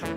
Hey!